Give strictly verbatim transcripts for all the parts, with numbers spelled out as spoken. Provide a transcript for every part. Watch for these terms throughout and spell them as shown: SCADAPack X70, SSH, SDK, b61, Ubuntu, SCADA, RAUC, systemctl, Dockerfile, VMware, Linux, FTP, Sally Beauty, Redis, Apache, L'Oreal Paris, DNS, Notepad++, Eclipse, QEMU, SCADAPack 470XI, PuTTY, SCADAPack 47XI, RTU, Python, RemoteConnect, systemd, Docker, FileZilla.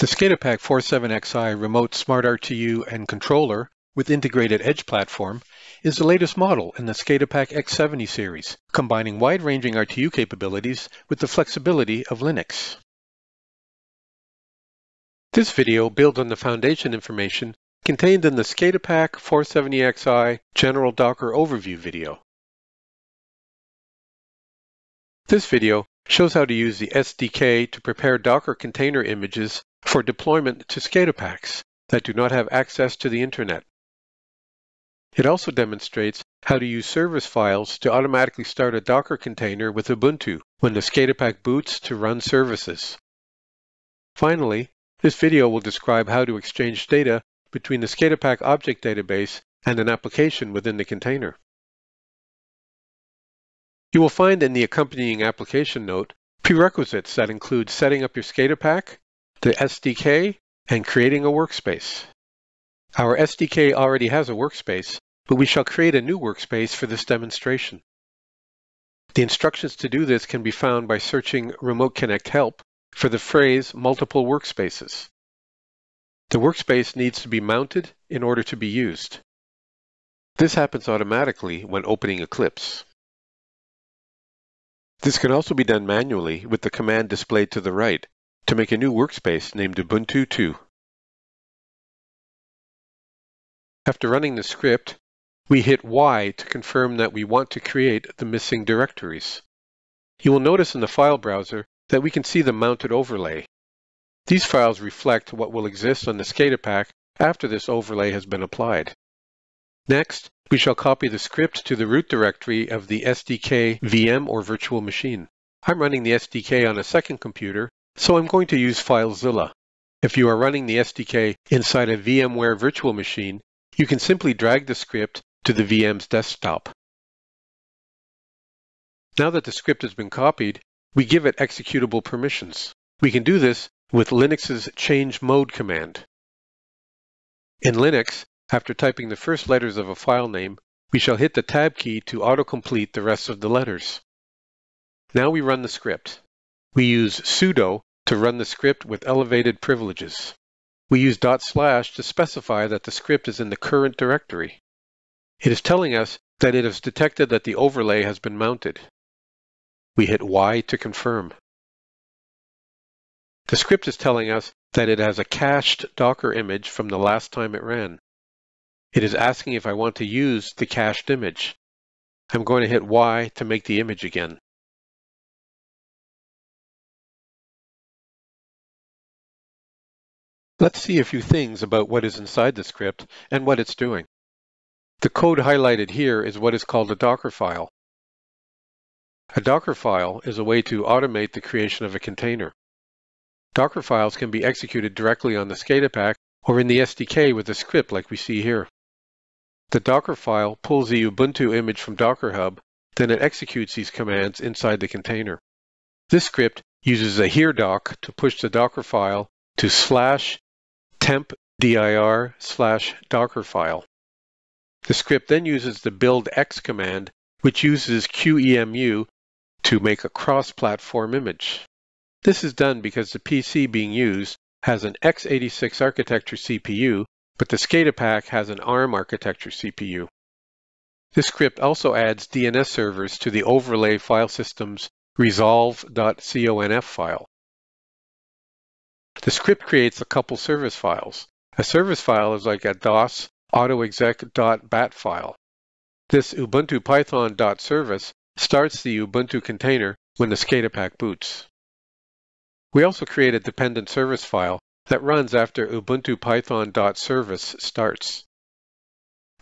The SCADAPack four seventy X I remote smart R T U and controller with integrated edge platform is the latest model in the SCADAPack X seventy series, combining wide-ranging R T U capabilities with the flexibility of Linux. This video builds on the foundation information contained in the SCADAPack four seventy X I General Docker Overview video. This video shows how to use the S D K to prepare Docker container images for deployment to SCADAPacks that do not have access to the internet. It also demonstrates how to use service files to automatically start a Docker container with Ubuntu when the SCADAPack boots to run services. Finally, this video will describe how to exchange data between the SCADAPack object database and an application within the container. You will find in the accompanying application note prerequisites that include setting up your SCADAPack, the S D K, and creating a workspace. Our S D K already has a workspace, but we shall create a new workspace for this demonstration. The instructions to do this can be found by searching Remote Connect Help for the phrase multiple workspaces. The workspace needs to be mounted in order to be used. This happens automatically when opening Eclipse. This can also be done manually with the command displayed to the right to make a new workspace named Ubuntu two. After running the script, we hit Y to confirm that we want to create the missing directories. You will notice in the file browser that we can see the mounted overlay. These files reflect what will exist on the SCADAPack after this overlay has been applied. Next, we shall copy the script to the root directory of the S D K V M or virtual machine. I'm running the S D K on a second computer, so I'm going to use FileZilla. If you are running the S D K inside a VMware virtual machine, you can simply drag the script to the V M's desktop. Now that the script has been copied, we give it executable permissions. We can do this with Linux's change mode command. In Linux, after typing the first letters of a file name, we shall hit the tab key to autocomplete the rest of the letters. Now we run the script. We use sudo to run the script with elevated privileges. We use dot slash to specify that the script is in the current directory. It is telling us that it has detected that the overlay has been mounted. We hit Y to confirm. The script is telling us that it has a cached Docker image from the last time it ran. It is asking if I want to use the cached image. I'm going to hit Y to make the image again. Let's see a few things about what is inside the script and what it's doing. The code highlighted here is what is called a Dockerfile. A Dockerfile is a way to automate the creation of a container. Docker files can be executed directly on the SCADAPack or in the S D K with a script like we see here. The Docker file pulls the Ubuntu image from Docker Hub, then it executes these commands inside the container. This script uses a here doc to push the Docker file to slash temp dir slash Docker file. The script then uses the build x command, which uses Q E M U to make a cross-platform image. This is done because the P C being used has an x eighty-six architecture C P U, but the SCADAPack has an ARM architecture C P U. This script also adds D N S servers to the overlay file system's resolve.conf file. The script creates a couple service files. A service file is like a DOS autoexec.bat file. This Ubuntu Python.service starts the Ubuntu container when the SCADAPack boots. We also create a dependent service file that runs after Ubuntu Python.service starts.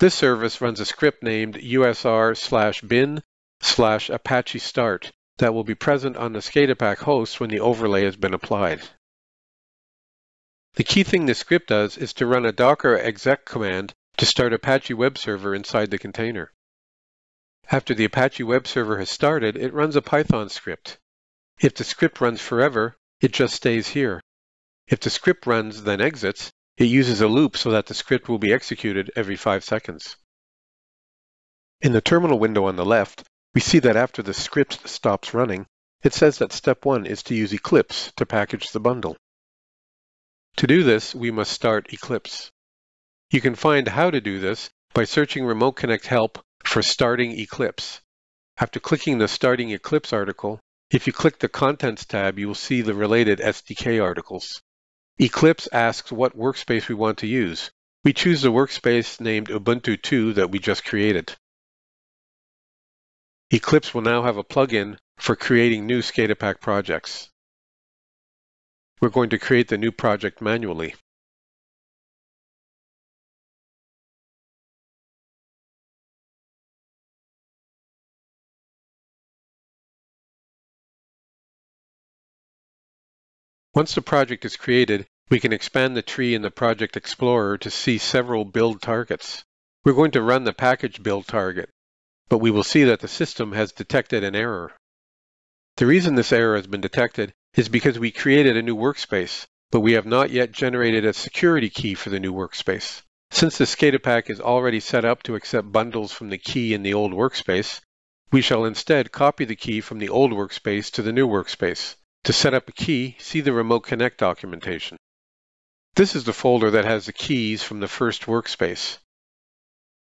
This service runs a script named usr slash bin slash Apache start that will be present on the SCADAPack host when the overlay has been applied. The key thing this script does is to run a Docker exec command to start Apache web server inside the container. After the Apache web server has started, it runs a Python script. If the script runs forever, it just stays here. If the script runs, then exits, it uses a loop so that the script will be executed every five seconds. In the terminal window on the left, we see that after the script stops running, it says that step one is to use Eclipse to package the bundle. To do this, we must start Eclipse. You can find how to do this by searching Remote Connect Help for Starting Eclipse. After clicking the Starting Eclipse article, if you click the Contents tab, you will see the related S D K articles. Eclipse asks what workspace we want to use. We choose the workspace named Ubuntu two that we just created. Eclipse will now have a plugin for creating new SCADAPack projects. We're going to create the new project manually. Once the project is created, we can expand the tree in the Project Explorer to see several build targets. We're going to run the package build target, but we will see that the system has detected an error. The reason this error has been detected is because we created a new workspace, but we have not yet generated a security key for the new workspace. Since the SCADAPack is already set up to accept bundles from the key in the old workspace, we shall instead copy the key from the old workspace to the new workspace. To set up a key, see the Remote Connect documentation. This is the folder that has the keys from the first workspace.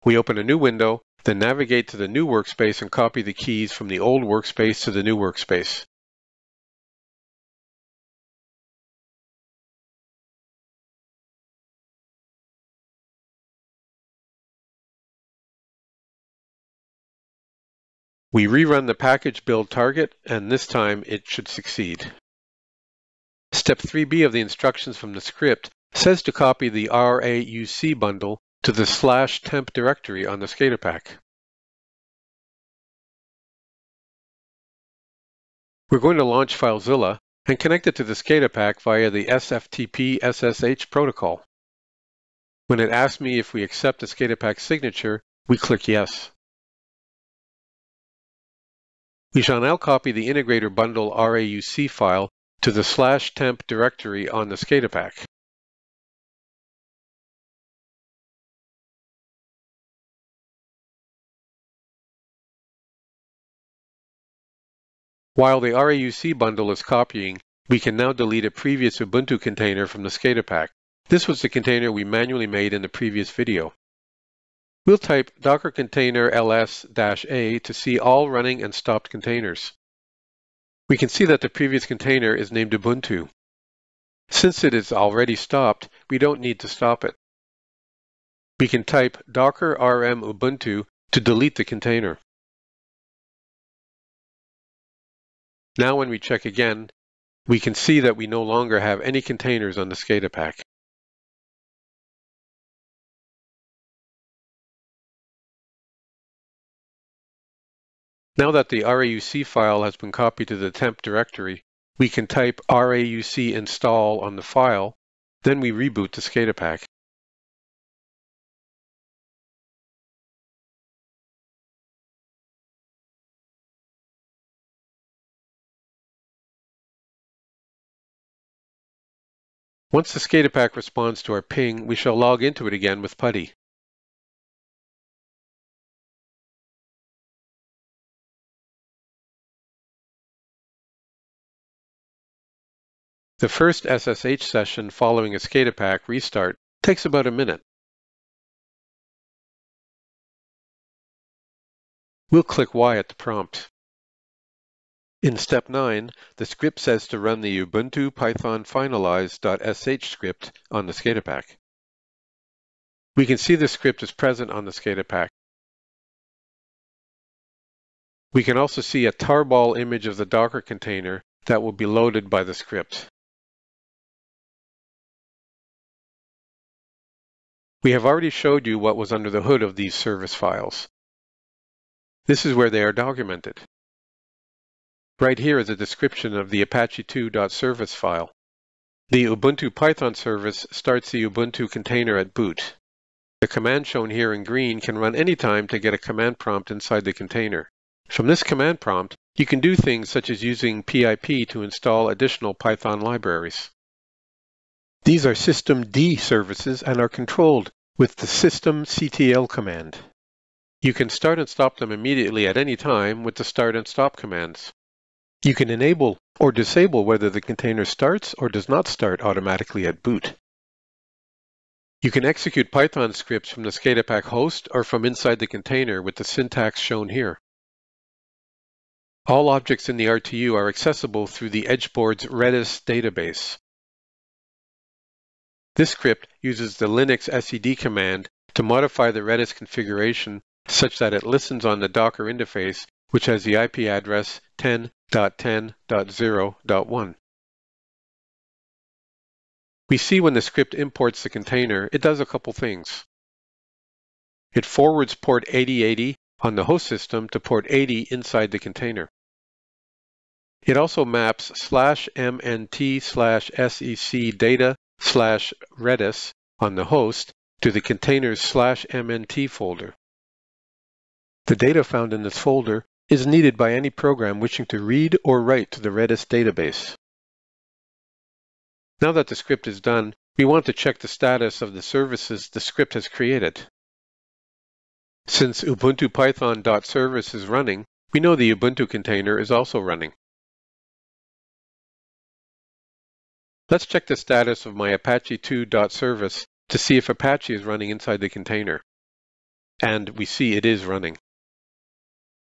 We open a new window, then navigate to the new workspace and copy the keys from the old workspace to the new workspace. We rerun the package build target, and this time it should succeed. Step three B of the instructions from the script says to copy the R A U C bundle to the slash temp directory on the SCADAPack. We're going to launch FileZilla and connect it to the SCADAPack via the S F T P S S H protocol. When it asks me if we accept the SCADAPack signature, we click yes. We shall now copy the integrator bundle R A U C file to the slash temp directory on the SCADAPack. While the R A U C bundle is copying, we can now delete a previous Ubuntu container from the SCADAPack. This was the container we manually made in the previous video. We'll type docker container ls-a to see all running and stopped containers. We can see that the previous container is named Ubuntu. Since it is already stopped, we don't need to stop it. We can type docker rm ubuntu to delete the container. Now when we check again, we can see that we no longer have any containers on the SCADAPack. Now that the R A U C file has been copied to the temp directory, we can type R A U C install on the file, then we reboot the SCADAPack. Once the SCADAPack responds to our ping, we shall log into it again with PuTTY. The first S S H session following a SCADAPack restart takes about a minute. We'll click Y at the prompt. In step nine, the script says to run the Ubuntu Python finalize.sh script on the SCADAPack. We can see the script is present on the SCADAPack. We can also see a tarball image of the Docker container that will be loaded by the script. We have already showed you what was under the hood of these service files. This is where they are documented. Right here is a description of the Apache two.service file. The Ubuntu Python service starts the Ubuntu container at boot. The command shown here in green can run anytime to get a command prompt inside the container. From this command prompt, you can do things such as using pip to install additional Python libraries. These are systemd services and are controlled with the systemctl command. You can start and stop them immediately at any time with the start and stop commands. You can enable or disable whether the container starts or does not start automatically at boot. You can execute Python scripts from the SCADAPack host or from inside the container with the syntax shown here. All objects in the R T U are accessible through the Edgeboard's Redis database. This script uses the Linux S E D command to modify the Redis configuration such that it listens on the Docker interface, which has the I P address ten dot ten dot zero dot one. We see when the script imports the container, it does a couple things. It forwards port eighty eighty on the host system to port eighty inside the container. It also maps slash mnt slash sec data slash redis on the host to the container's slash mnt folder. The data found in this folder is needed by any program wishing to read or write to the Redis database. Now that the script is done, we want to check the status of the services the script has created. Since Ubuntu Python.service is running, we know the Ubuntu container is also running. Let's check the status of my Apache two.service to see if Apache is running inside the container. And we see it is running.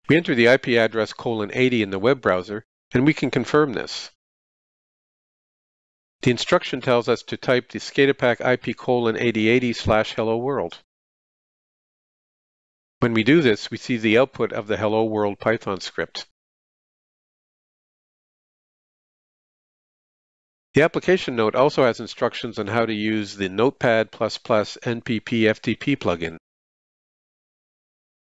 We enter the I P address colon eighty in the web browser, and we can confirm this. The instruction tells us to type the SCADAPack I P colon eighty eighty slash hello world. When we do this, we see the output of the hello world Python script. The application note also has instructions on how to use the Notepad plus plus N P P F T P plugin.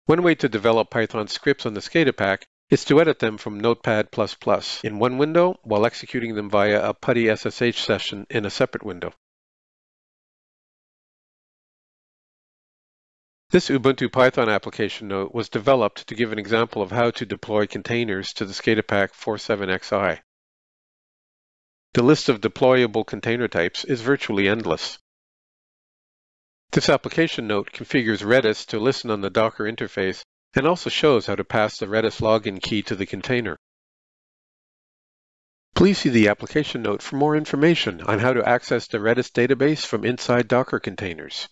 One way to develop Python scripts on the SCADAPack is to edit them from Notepad plus plus in one window while executing them via a PuTTY S S H session in a separate window. This Ubuntu Python application note was developed to give an example of how to deploy containers to the SCADAPack forty-seven X I. The list of deployable container types is virtually endless. This application note configures Redis to listen on the Docker interface and also shows how to pass the Redis login key to the container. Please see the application note for more information on how to access the Redis database from inside Docker containers.